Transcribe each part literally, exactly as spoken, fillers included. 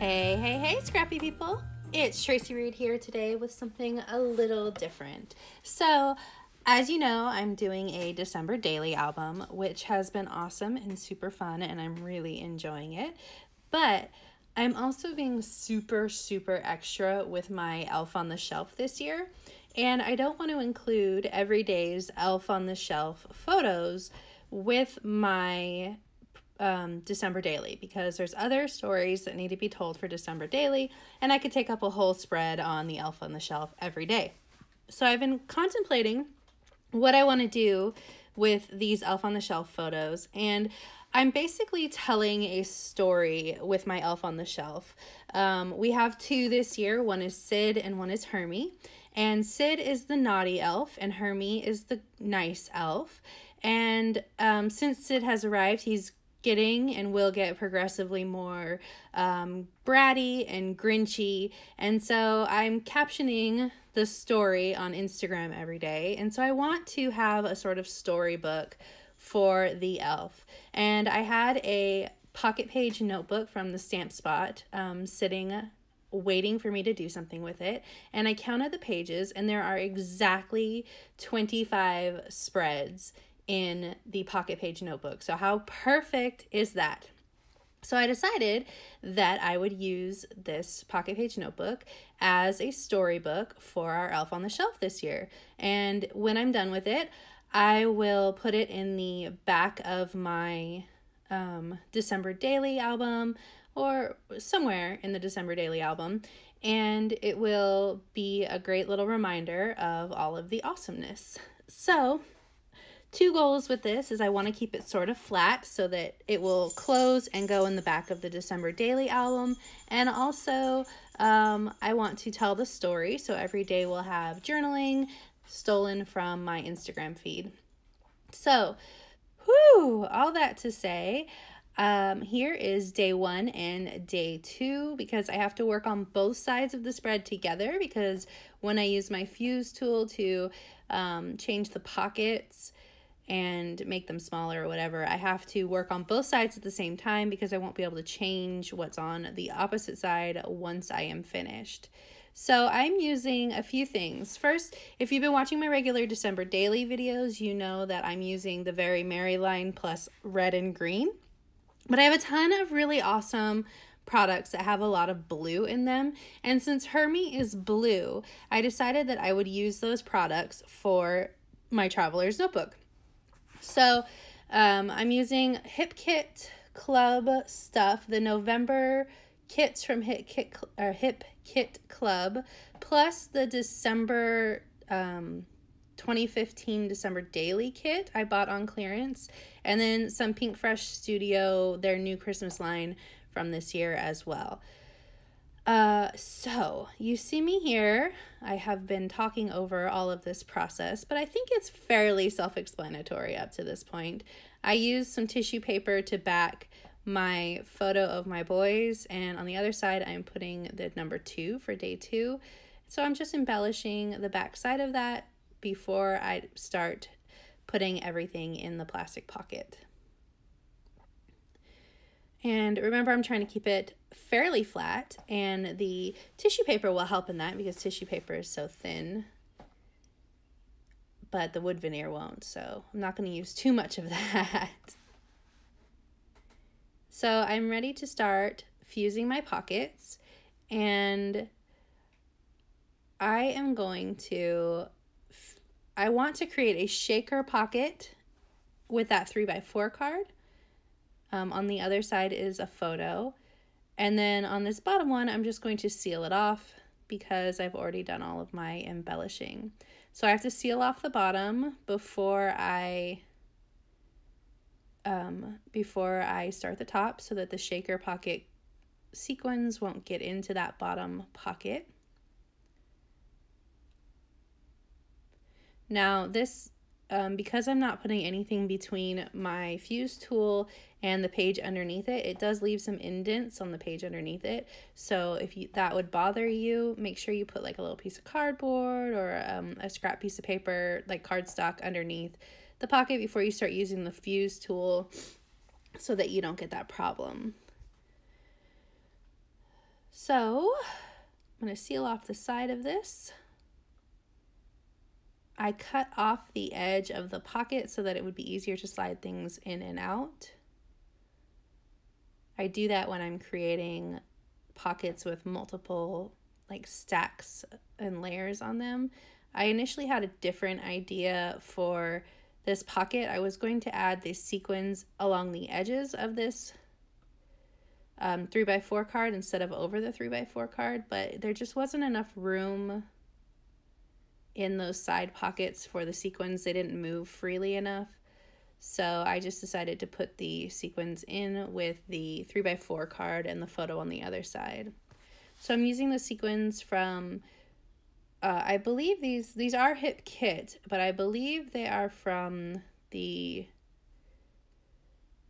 Hey, hey, hey, scrappy people. It's Tracy Reed here today with something a little different. So, as you know, I'm doing a December Daily album, which has been awesome and super fun, and I'm really enjoying it. But I'm also being super, super extra with my Elf on the Shelf this year, and I don't want to include every day's Elf on the Shelf photos with my Um, December Daily, because there's other stories that need to be told for December Daily, and I could take up a whole spread on the Elf on the Shelf every day. So I've been contemplating what I want to do with these Elf on the Shelf photos, and I'm basically telling a story with my Elf on the Shelf. Um, we have two this year. One is Sid and one is Hermie, and Sid is the naughty elf and Hermie is the nice elf. And um, since Sid has arrived, he's getting and will get progressively more um, bratty and grinchy, and so I'm captioning the story on Instagram every day, and so I want to have a sort of storybook for the elf. And I had a pocket page notebook from the Stamp Spot um, sitting waiting for me to do something with it, and I counted the pages, and there are exactly twenty-five spreads in the pocket page notebook. So how perfect is that? So I decided that I would use this pocket page notebook as a storybook for our Elf on the Shelf this year. And when I'm done with it, I will put it in the back of my um, December Daily album, or somewhere in the December Daily album, and it will be a great little reminder of all of the awesomeness. So two goals with this is I want to keep it sort of flat so that it will close and go in the back of the December Daily album. And also um, I want to tell the story. So every day we'll have journaling stolen from my Instagram feed. So whew, all that to say, um, here is day one and day two, because I have to work on both sides of the spread together, because when I use my fuse tool to um, change the pockets and make them smaller or whatever, I have to work on both sides at the same time, because I won't be able to change what's on the opposite side once I am finished. So I'm using a few things. First, if you've been watching my regular December Daily videos, you know that I'm using the Very Merry line plus red and green. But I have a ton of really awesome products that have a lot of blue in them, and since Hermie is blue, I decided that I would use those products for my Traveler's Notebook. So um, I'm using Hip Kit Club stuff, the November kits from Hip Kit, or Hip Kit Club, plus the December um, twenty fifteen December Daily kit I bought on clearance, and then some Pinkfresh Studio, their new Christmas line from this year as well. Uh, so you see me here. I have been talking over all of this process, but I think it's fairly self-explanatory up to this point. I used some tissue paper to back my photo of my boys, and on the other side I'm putting the number two for day two. So I'm just embellishing the back side of that before I start putting everything in the plastic pocket. And remember, I'm trying to keep it fairly flat, and the tissue paper will help in that, because tissue paper is so thin, but the wood veneer won't, so I'm not going to use too much of that. So I'm ready to start fusing my pockets, and I am going to, I want to create a shaker pocket with that three by four card. Um, on the other side is a photo, and then on this bottom one I'm just going to seal it off, because I've already done all of my embellishing. So I have to seal off the bottom before I um, before I start the top, so that the shaker pocket sequins won't get into that bottom pocket. Now this Um, because I'm not putting anything between my fuse tool and the page underneath it, it does leave some indents on the page underneath it. So if you, that would bother you, make sure you put like a little piece of cardboard or um, a scrap piece of paper, like cardstock, underneath the pocket before you start using the fuse tool, so that you don't get that problem. So I'm going to seal off the side of this. I cut off the edge of the pocket so that it would be easier to slide things in and out. I do that when I'm creating pockets with multiple like stacks and layers on them. I initially had a different idea for this pocket. I was going to add these sequins along the edges of this um, three by four card instead of over the three by four card, but there just wasn't enough room in those side pockets for the sequins. They didn't move freely enough. So I just decided to put the sequins in with the three by four card and the photo on the other side. So I'm using the sequins from, uh, I believe these, these are Hip Kit, but I believe they are from the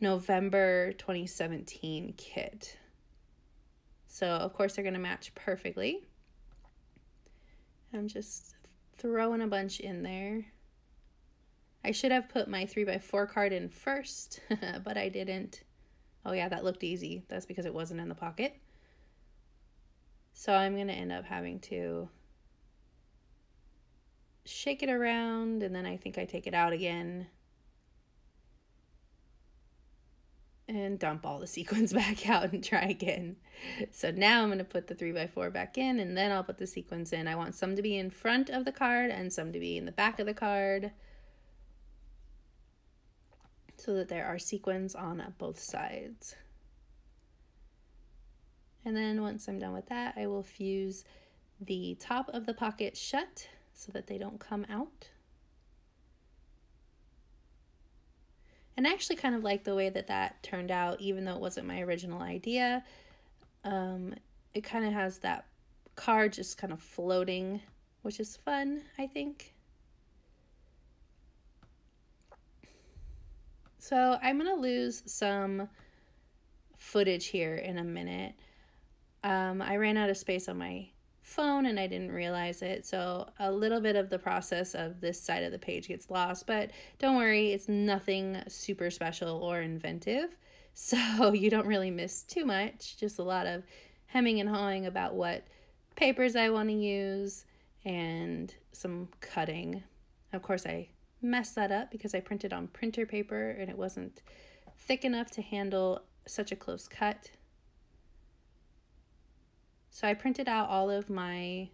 November twenty seventeen kit. So of course they're gonna match perfectly. I'm just throwing a bunch in there. I should have put my three by four card in first, but I didn't. Oh yeah, that looked easy. That's because it wasn't in the pocket. So I'm gonna end up having to shake it around, and then I think I take it out again and dump all the sequins back out and try again. So now I'm gonna put the three by four back in, and then I'll put the sequins in. I want some to be in front of the card and some to be in the back of the card, so that there are sequins on both sides. And then once I'm done with that, I will fuse the top of the pocket shut so that they don't come out. And I actually kind of like the way that that turned out, even though it wasn't my original idea. Um, it kind of has that card just kind of floating, which is fun, I think. So I'm gonna lose some footage here in a minute. Um, I ran out of space on my phone and I didn't realize it, so a little bit of the process of this side of the page gets lost, but don't worry, it's nothing super special or inventive, so you don't really miss too much, just a lot of hemming and hawing about what papers I wanna use and some cutting. Of course, I messed that up because I printed on printer paper and it wasn't thick enough to handle such a close cut. So I printed out all of my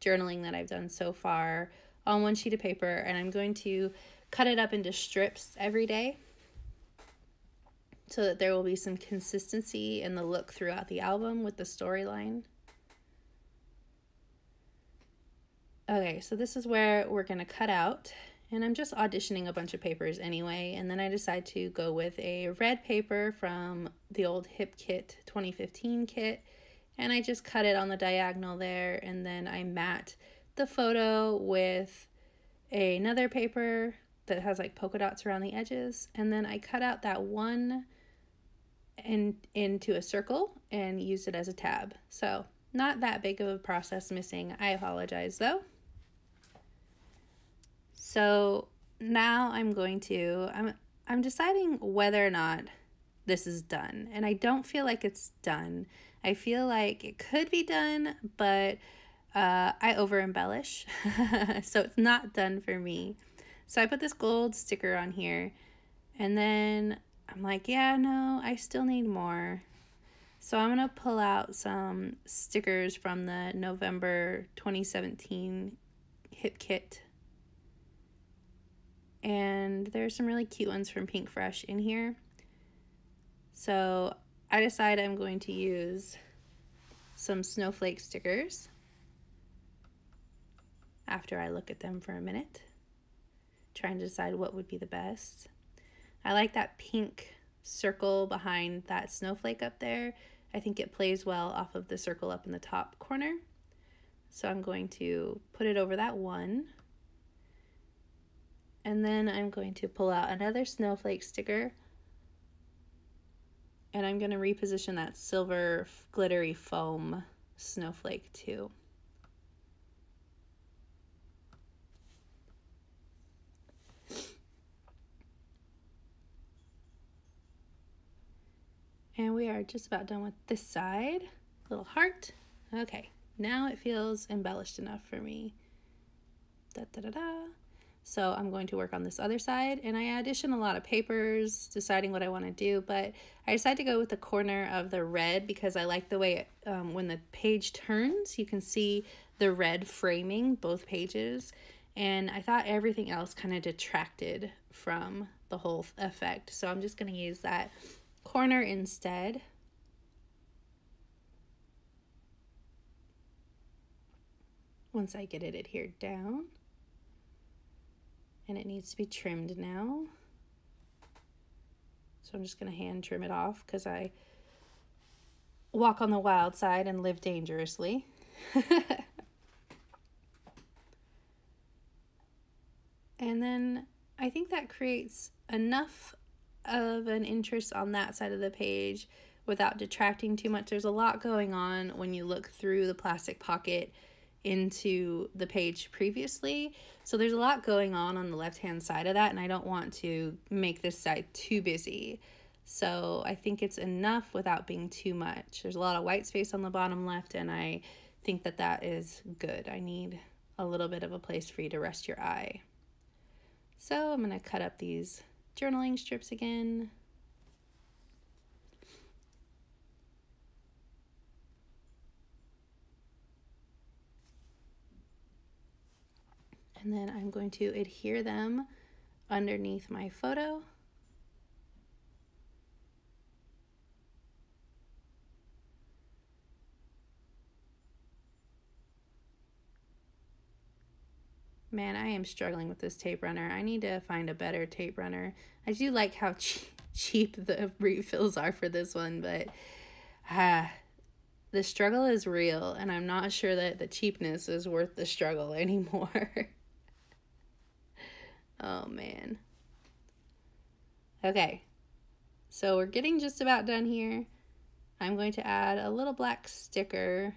journaling that I've done so far on one sheet of paper, and I'm going to cut it up into strips every day so that there will be some consistency in the look throughout the album with the storyline. Okay, so this is where we're going to cut out. And I'm just auditioning a bunch of papers anyway, and then I decide to go with a red paper from the old Hip Kit twenty fifteen kit, and I just cut it on the diagonal there, and then I mat the photo with another paper that has like polka dots around the edges, and then I cut out that one and into a circle and use it as a tab. So not that big of a process missing. I apologize though. So now I'm going to, I'm, I'm deciding whether or not this is done. And I don't feel like it's done. I feel like it could be done, but uh, I over embellish. So it's not done for me. So I put this gold sticker on here, and then I'm like, yeah, no, I still need more. So I'm gonna pull out some stickers from the November twenty seventeen Hip Kit. And there's some really cute ones from Pinkfresh in here. So I decide I'm going to use some snowflake stickers after I look at them for a minute, trying to decide what would be the best. I like that pink circle behind that snowflake up there. I think it plays well off of the circle up in the top corner. So I'm going to put it over that one. And then I'm going to pull out another snowflake sticker, and I'm going to reposition that silver glittery foam snowflake too. And we are just about done with this side. little heart. Okay, now it feels embellished enough for me. Da, da, da, da. So I'm going to work on this other side, and I auditioned a lot of papers deciding what I want to do, but I decided to go with the corner of the red because I like the way it, um, when the page turns, you can see the red framing both pages, and I thought everything else kind of detracted from the whole effect. So I'm just going to use that corner instead. Once I get it adhered down. And it needs to be trimmed now. So I'm just gonna hand trim it off because I walk on the wild side and live dangerously. And then I think that creates enough of an interest on that side of the page without detracting too much. There's a lot going on when you look through the plastic pocket into the page previously, so there's a lot going on on the left hand side of that, and I don't want to make this side too busy, so I think it's enough without being too much. There's a lot of white space on the bottom left, and I think that that is good. I need a little bit of a place for you to rest your eye. So I'm going to cut up these journaling strips again. And then I'm going to adhere them underneath my photo. Man, I am struggling with this tape runner. I need to find a better tape runner. I do like how che cheap the refills are for this one, but ah, the struggle is real, and I'm not sure that the cheapness is worth the struggle anymore. Oh man. Okay, so we're getting just about done here. I'm going to add a little black sticker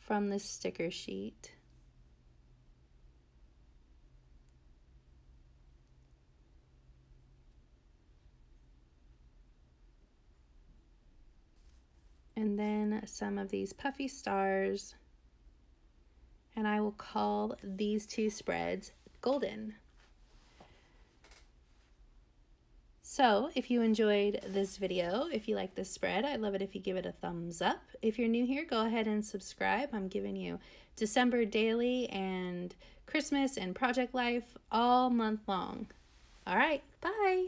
from this sticker sheet. And then some of these puffy stars. And I will call these two spreads golden. So if you enjoyed this video, if you like this spread, I'd love it if you give it a thumbs up. If you're new here, go ahead and subscribe. I'm giving you December Daily and Christmas and Project Life all month long. All right, bye.